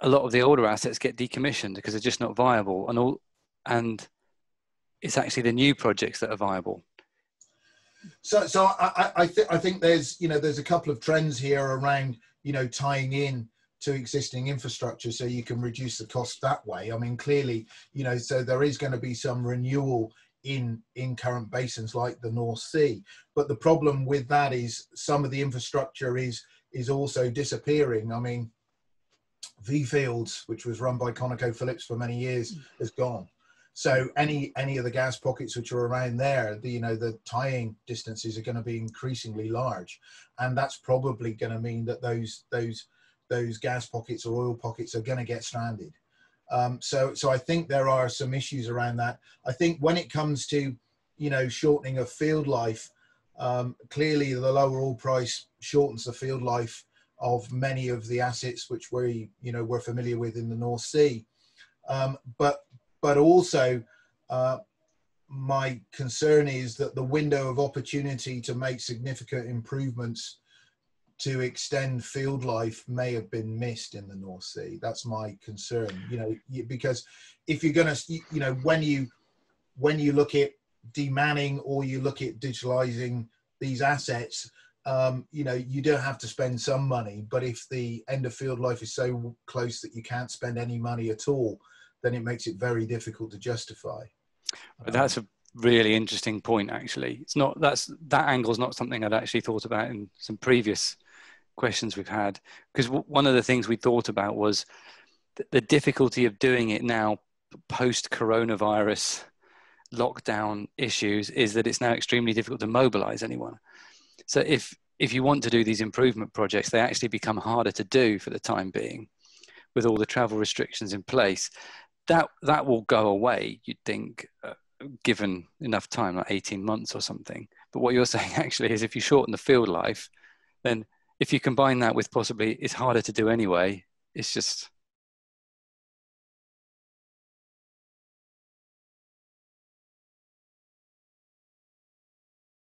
a lot of the older assets get decommissioned because they're just not viable, and all, and it's actually the new projects that are viable. So I think there's, there's a couple of trends here around, tying in to existing infrastructure so you can reduce the cost that way. I mean, clearly, so there is going to be some renewal in current basins like the North Sea. But the problem with that is some of the infrastructure is also disappearing. I mean, V Fields, which was run by ConocoPhillips for many years, has gone. So any of the gas pockets which are around there, the tying distances are going to be increasingly large, and that's probably going to mean that those gas pockets or oil pockets are going to get stranded. So I think there are some issues around that. I think when it comes to shortening of field life, clearly the lower oil price shortens the field life of many of the assets which we we're familiar with in the North Sea, but also my concern is that the window of opportunity to make significant improvements to extend field life may have been missed in the North Sea. That's my concern, because if you're going to, when you look at demanning or you look at digitalizing these assets, you don't have to spend some money, but if the end of field life is so close that you can't spend any money at all, then it makes it very difficult to justify. But that's a really interesting point, actually. It's not, that angle is not something I'd actually thought about in some previous questions we've had, because one of the things we thought about was the difficulty of doing it now post-coronavirus lockdown issues is that it's now extremely difficult to mobilize anyone. So if you want to do these improvement projects, they actually become harder to do for the time being with all the travel restrictions in place. That will go away, you'd think, given enough time, like 18 months or something. But what you're saying actually is if you shorten the field life, then if you combine that with possibly it's harder to do anyway, it's just